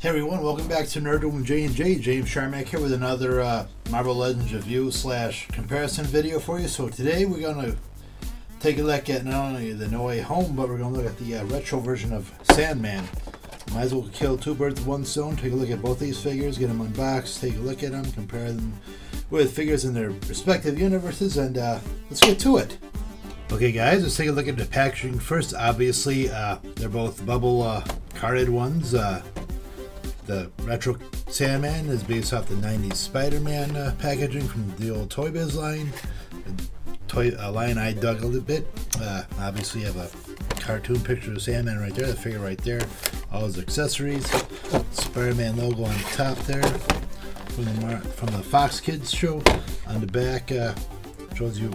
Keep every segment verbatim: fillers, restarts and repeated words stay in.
Hey everyone, welcome back to Nerdom with J and J. James Scharmach here with another uh, Marvel Legends review slash comparison video for you. So today we're going to take a look at not only the No Way Home, but we're going to look at the uh, retro version of Sandman. Might as well kill two birds with one stone. Take a look at both these figures, get them unboxed, take a look at them, compare them with figures in their respective universes, and uh, let's get to it. Okay guys, let's take a look at the packaging first. Obviously, uh, they're both bubble uh, carded ones. Uh, The retro Sandman is based off the nineties Spider-Man uh, packaging from the old Toy Biz line. A toy a line I dug a little bit. Uh, obviously, you have a cartoon picture of Sandman right there, the figure right there, all his accessories, Spider-Man logo on the top there, from the, Mar from the Fox Kids show. On the back, uh, shows you,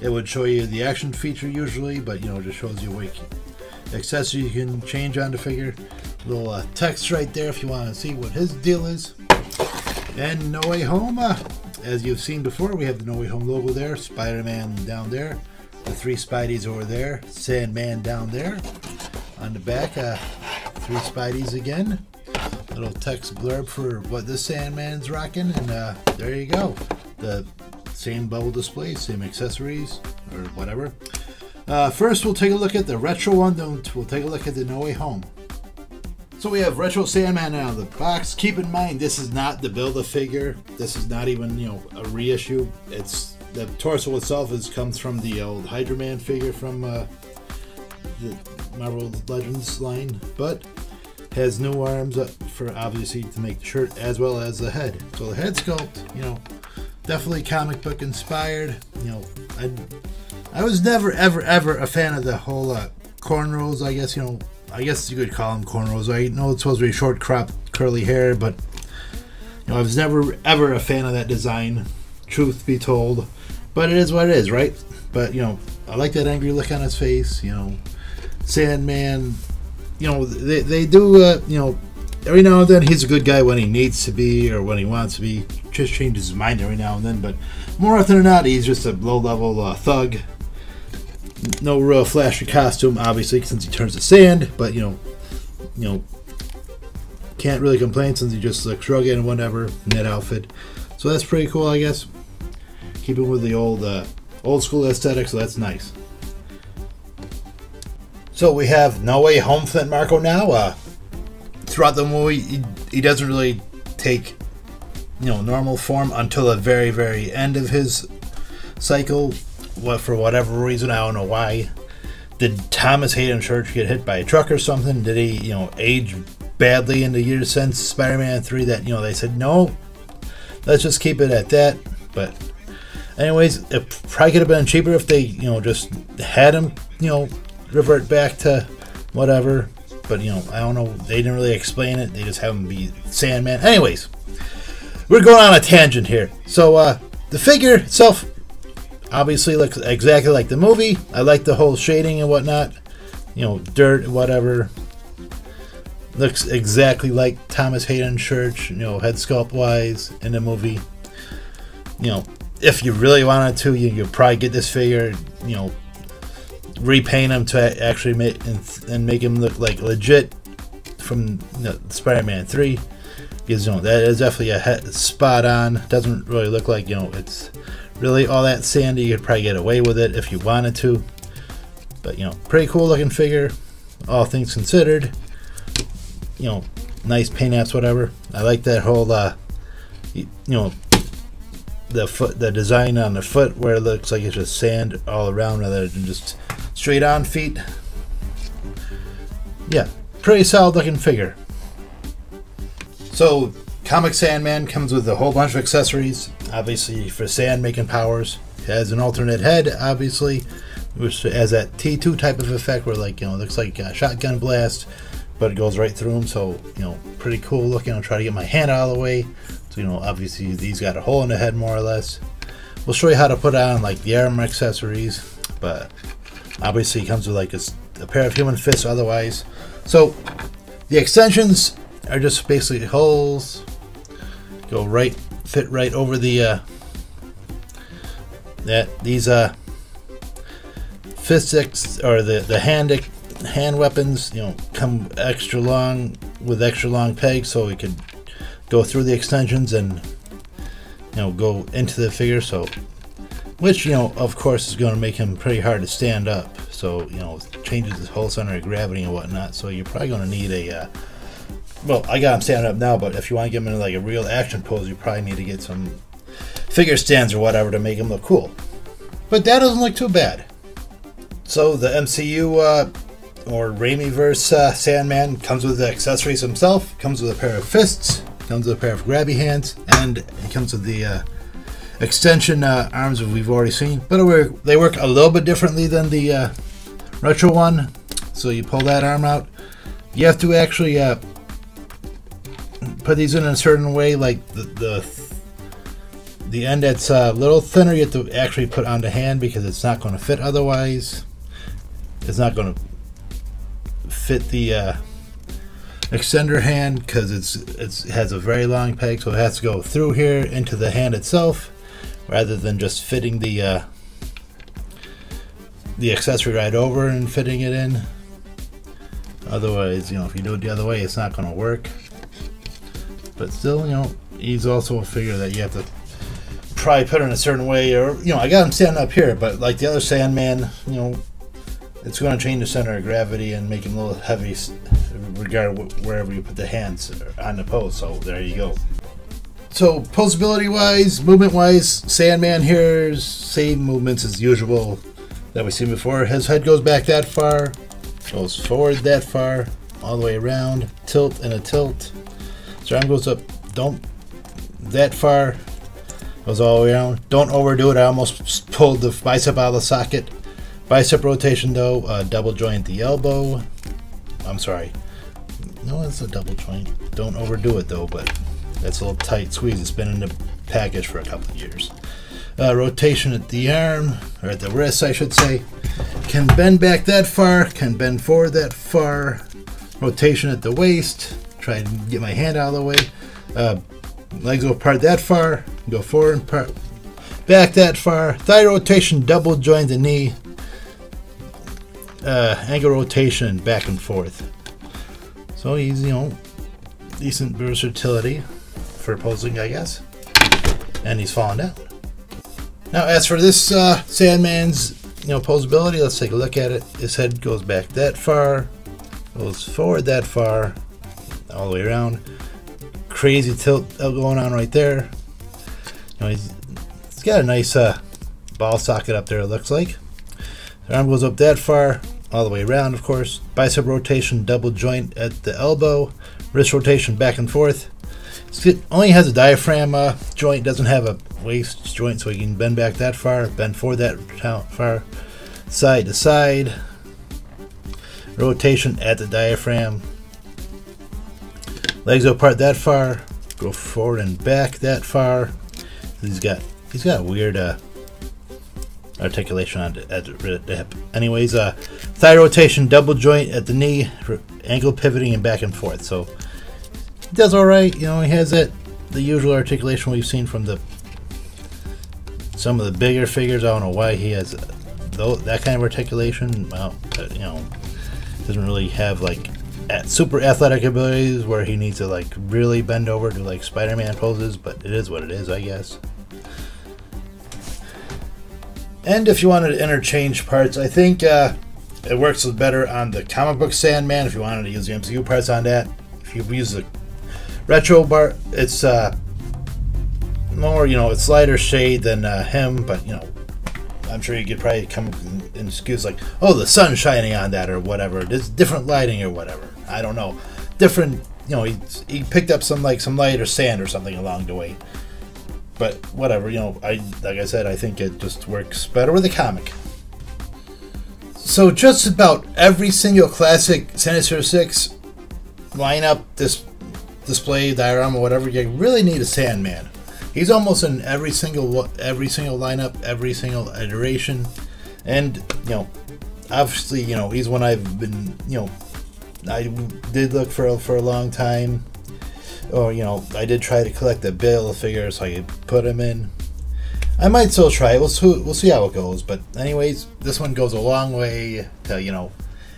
it would show you the action feature usually, but you know, it just shows you what you can, accessory you can change on the figure. Little uh, text right there if you want to see what his deal is. And No Way Home, uh, as you've seen before, we have the No Way Home logo there, Spider-Man down there, the three Spideys over there, Sandman down there. On the back, uh, three Spideys again. Little text blurb for what this Sandman's rocking, and uh, there you go. The same bubble display, same accessories, or whatever. Uh, first, we'll take a look at the retro one, then we'll take a look at the No Way Home. So we have retro Sandman out of the box. Keep in mind, this is not the Build-A-Figure. This is not even, you know, a reissue. It's the torso itself is comes from the old Hydra Man figure from uh, the Marvel Legends line, but has new arms up for obviously to make the shirt as well as the head. So the head sculpt, you know, definitely comic book inspired. You know, I I was never ever ever a fan of the whole uh, cornrows. I guess you know. I guess you could call them cornrows. I know it's supposed to be short cropped curly hair, but you know, I was never ever a fan of that design, truth be told. But it is what it is, right? But you know, I like that angry look on his face. You know, Sandman, you know, they, they do, uh, you know, every now and then he's a good guy when he needs to be or when he wants to be. Just changes his mind every now and then, but more often than not, he's just a low level uh, thug. No real flashy costume, obviously, since he turns to sand. But you know, you know, can't really complain since he just looks rugged and whatever in that outfit. So that's pretty cool, I guess. Keeping with the old, uh, old school aesthetic, so that's nice. So we have No Way Home Flint Marco now. Uh, throughout the movie, he, he doesn't really take, you know, normal form until the very, very end of his cycle. What, for whatever reason, I don't know why. Did Thomas Hayden Church get hit by a truck or something? Did he, you know, age badly in the years since Spider-Man three? That, you know, they said no. Let's just keep it at that. But, anyways, it probably could have been cheaper if they, you know, just had him, you know, revert back to whatever. But you know, I don't know. They didn't really explain it. They just have him be Sandman. Anyways, we're going on a tangent here. So uh, the figure itself. Obviously looks exactly like the movie. I like the whole shading and whatnot. You know, dirt, whatever. Looks exactly like Thomas Hayden Church, you know, head sculpt wise in the movie. You know, if you really wanted to, you could probably get this figure, you know, repaint him to actually make and, and make him look like legit from you know, Spider-Man three. Because, you know, that is definitely a head, spot on. Doesn't really look like, you know, it's really all that sandy. You could probably get away with it if you wanted to, but you know, pretty cool looking figure, all things considered. You know, nice paint apps, whatever. I like that whole uh you, you know, the foot, the design on the foot where it looks like it's just sand all around rather than just straight on feet. Yeah, pretty solid looking figure. So Comic Sandman comes with a whole bunch of accessories, obviously for sand making powers. It has an alternate head, obviously, which has that T two type of effect where, like, you know, it looks like a shotgun blast, but it goes right through them. So, you know, pretty cool looking. I'll try to get my hand out of the way. So, you know, obviously these got a hole in the head more or less. We'll show you how to put on, like, the armor accessories, but obviously it comes with, like, a, a pair of human fists otherwise. So the extensions are just basically holes. Go right, fit right over the uh, that these uh, fistics or the the hand hand weapons. You know, come extra long, with extra long pegs so we could go through the extensions and, you know, go into the figure. So, which, you know, of course is going to make him pretty hard to stand up. So, you know, changes his whole center of gravity and whatnot. So you're probably going to need a, uh, well, I got him standing up now, but if you want to get him into like a real action pose, you probably need to get some figure stands or whatever to make him look cool. But that doesn't look too bad. So the M C U, uh, or Raimi-verse uh, Sandman comes with the accessories himself, comes with a pair of fists, comes with a pair of grabby hands, and it comes with the uh, extension uh, arms that we've already seen. But it work, they work a little bit differently than the uh, retro one. So you pull that arm out. You have to actually uh, put these in a certain way, like the the, the end that's a uh, little thinner you have to actually put on the hand because it's not going to fit otherwise. It's not going to fit the uh, extender hand because it's, it's it has a very long peg, so it has to go through here into the hand itself rather than just fitting the uh, the accessory right over and fitting it in. Otherwise, you know, if you do it the other way, it's not going to work. But still, you know, he's also a figure that you have to probably put in a certain way, or, you know, I got him standing up here, but like the other Sandman, you know, it's going to change the center of gravity and make him a little heavy regard wherever you put the hands on the pose. So there you go. So posability wise, movement wise, Sandman here's same movements as usual that we've seen before. His head goes back that far, goes forward that far, all the way around, tilt and a tilt. His arm goes up, don't that far, goes all the way around. Don't overdo it. I almost pulled the bicep out of the socket. Bicep rotation though, uh, double joint the elbow. I'm sorry. No, it's a double joint. Don't overdo it though, but that's a little tight squeeze. It's been in the package for a couple of years. Uh, rotation at the arm, or at the wrist I should say. Can bend back that far, can bend forward that far. Rotation at the waist. Try and get my hand out of the way. Uh, legs go apart that far, go forward and part, back that far. Thigh rotation, double joint the knee. Uh, angle rotation back and forth. So he's, you know, decent versatility for posing, I guess. And he's falling down. Now, as for this uh, Sandman's, you know, posability, let's take a look at it. His head goes back that far, goes forward that far, all the way around. Crazy tilt going on right there. You know, he's, he's got a nice uh, ball socket up there, it looks like. The arm goes up that far, all the way around, of course. Bicep rotation, double joint at the elbow. Wrist rotation back and forth. It only has a diaphragm uh, joint, doesn't have a waist joint, so you can bend back that far, bend forward that far, side to side. Rotation at the diaphragm. Legs go apart that far, go forward and back that far. He's got he's got a weird uh, articulation on the, at the, the hip. Anyways, uh, thigh rotation, double joint at the knee, ankle pivoting and back and forth. So he does all right. You know, he has that the usual articulation we've seen from the some of the bigger figures. I don't know why he has uh, though, that kind of articulation. Well, uh, you know, doesn't really have like at super athletic abilities where he needs to like really bend over to like Spider-Man poses, but it is what it is, I guess. And if you wanted to interchange parts, I think uh, it works better on the comic book Sandman if you wanted to use the M C U parts on that. If you use the retro bar, it's uh, more, you know, it's lighter shade than uh, him, but, you know, I'm sure you could probably come up with an excuse like, oh, the sun's shining on that or whatever. There's different lighting or whatever. I don't know. Different, you know, he, he picked up some, like, some light or sand or something along the way. But whatever, you know, I like I said, I think it just works better with a comic. So just about every single classic Sinister Six lineup, this display, diorama, whatever, you really need a Sandman. He's almost in every single every single lineup, every single iteration, and, you know, obviously, you know, he's one I've been, you know, I did look for for a long time. Or, you know, I did try to collect the Bill figure so I could put him in. I might still try it. We'll see, we'll see how it goes. But anyways, this one goes a long way to, you know,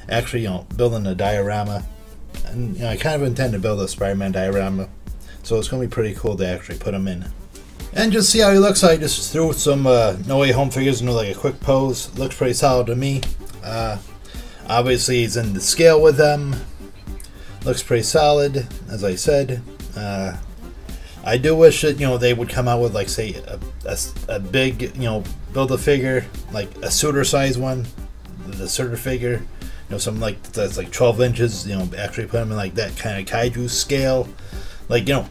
actually, you know, building a diorama. and you know, I kind of intend to build a Spider-Man diorama, so it's going to be pretty cool to actually put him in. And just see how he looks. I just threw some uh, No Way Home figures into like a quick pose. Looks pretty solid to me. Uh, obviously he's in the scale with them. Looks pretty solid, as I said. Uh, I do wish that, you know, they would come out with like, say, a, a, a big, you know, build a figure, like a suitor size one, the suitor figure, you know, something like that's like twelve inches, you know, actually put them in like that kind of kaiju scale, like, you know,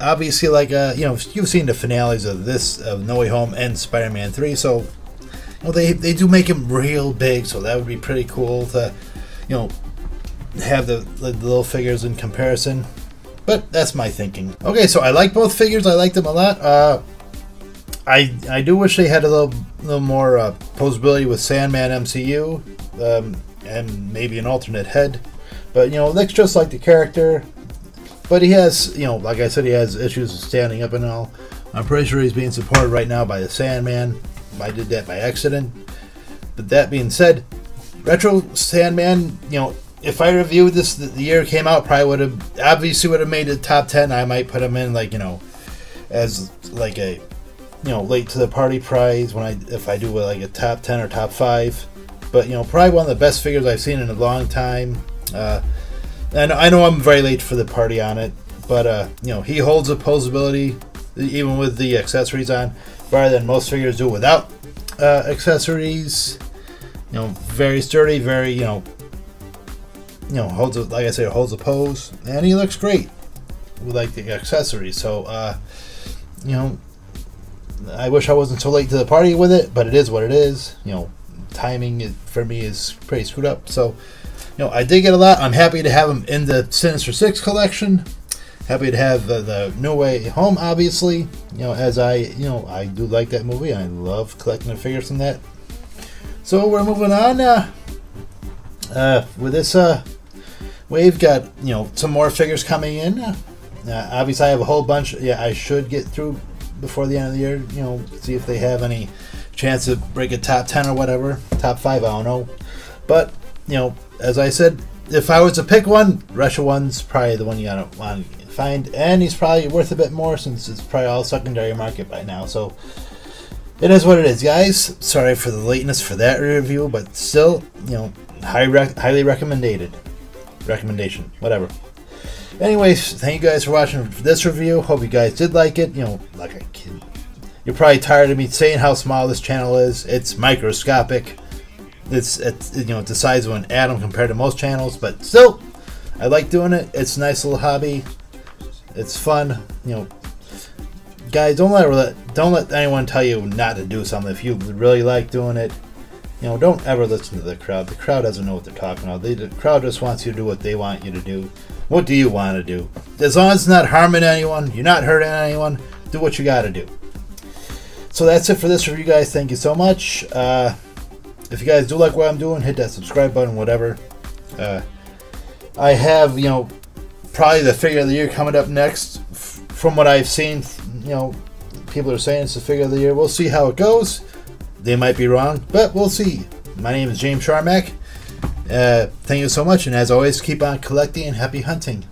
obviously like, uh, you know, you've seen the finales of this, of No Way Home and Spider-Man three, so, you know, they, they do make him real big, so that would be pretty cool to, you know, have the, the little figures in comparison. But that's my thinking. Okay, so I like both figures. I like them a lot. Uh, I I do wish they had a little little more uh, posability with Sandman M C U, um, and maybe an alternate head. But you know, looks just like the character. But he has, you know, like I said, he has issues with standing up and all. I'm pretty sure he's being supported right now by the Sandman. I did that by accident. But that being said, Retro Sandman, you know, if I reviewed this the year it came out, probably would have obviously would have made the top ten. I might put him in like, you know, as like a, you know, late to the party prize when I if I do like a top ten or top five. But you know, probably one of the best figures I've seen in a long time. Uh, and I know I'm very late for the party on it, but uh, you know, he holds a posability even with the accessories on, rather than most figures do without uh, accessories. You know, very sturdy, very you know. You know, holds a, like I said, holds a pose, and he looks great with like the accessories. So, uh, you know, I wish I wasn't so late to the party with it, but it is what it is. You know, timing for me is pretty screwed up. So, you know, I dig it a lot. I'm happy to have him in the Sinister Six collection. Happy to have the, the No Way Home, obviously. You know, as I, you know, I do like that movie. I love collecting the figures from that. So we're moving on uh, uh, with this. Uh, We've got, you know, some more figures coming in. Uh, obviously, I have a whole bunch. Yeah, I should get through before the end of the year, you know, see if they have any chance to break a top ten or whatever. Top five, I don't know. But, you know, as I said, if I was to pick one, Retro one's probably the one you gotta want to find. And he's probably worth a bit more since it's probably all secondary market by now. So, it is what it is, guys. Sorry for the lateness for that review, but still, you know, high rec highly recommended. recommendation whatever anyways, thank you guys for watching this review. Hope you guys did like it. You know, like I kid, you're probably tired of me saying how small this channel is. It's microscopic. It's, it's you know, it's the size of an atom compared to most channels, but still I like doing it. It's a nice little hobby. It's fun. You know, guys, don't let don't let anyone tell you not to do something. If you really like doing it, you know, don't ever listen to the crowd. The crowd doesn't know what they're talking about. They, the crowd just wants you to do what they want you to do. What do you want to do? As long as it's not harming anyone, you're not hurting anyone, do what you got to do. So that's it for this review, guys. Thank you so much. Uh, if you guys do like what I'm doing, hit that subscribe button, whatever. Uh, I have, you know, probably the figure of the year coming up next. F from what I've seen, you know, people are saying it's the figure of the year. We'll see how it goes. They might be wrong, but we'll see. My name is James Scharmach. Uh, thank you so much, and as always, keep on collecting and happy hunting.